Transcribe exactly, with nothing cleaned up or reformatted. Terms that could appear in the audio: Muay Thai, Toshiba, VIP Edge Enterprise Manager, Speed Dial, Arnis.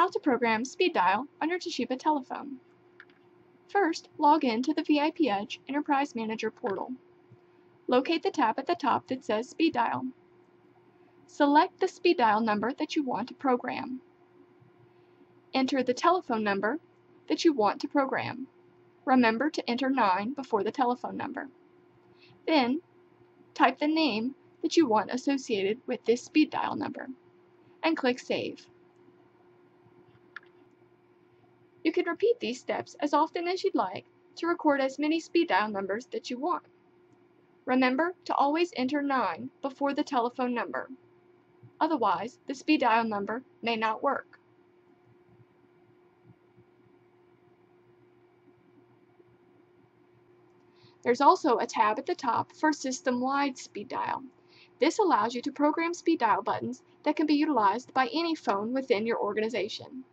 how to program Speed Dial on your Toshiba telephone. First, log in to the V I P Edge Enterprise Manager portal. Locate the tab at the top that says Speed Dial. Select the speed dial number that you want to program. Enter the telephone number that you want to program. Remember to enter nine before the telephone number. Then, type the name that you want associated with this speed dial number and click Save. You can repeat these steps as often as you'd like to record as many speed dial numbers that you want. Remember to always enter nine before the telephone number. Otherwise, the speed dial number may not work. There's also a tab at the top for system-wide speed dial. This allows you to program speed dial buttons that can be utilized by any phone within your organization.